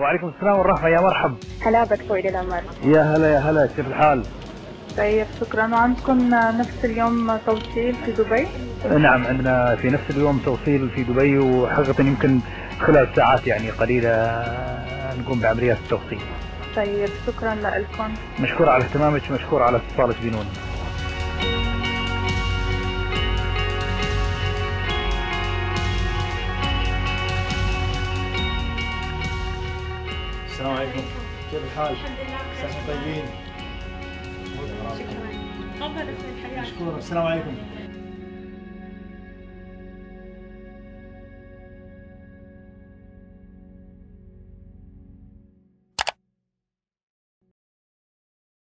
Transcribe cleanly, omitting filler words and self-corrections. وعليكم السلام والرحمة. يا مرحب. هلا بك طويل العمر. يا هلا يا هلا، كيف الحال؟ طيب شكرا. وعندكم نفس اليوم توصيل في دبي؟ نعم، عندنا في نفس اليوم توصيل في دبي، وحقيقة يمكن خلال ساعات يعني قليلة نقوم بعمليات التوصيل. طيب شكرا لكم. مشكور على اهتمامك، مشكور على اتصالك بنون. السلام عليكم، كيف الحال؟ الحمد لله، صحة طيبين. شكرا، تفضل. السلام عليكم.